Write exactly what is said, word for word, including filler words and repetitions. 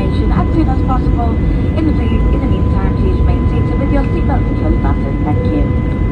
information as soon as possible. In the, in the meantime, please remain seated with your seatbelt securely fastened. Thank you.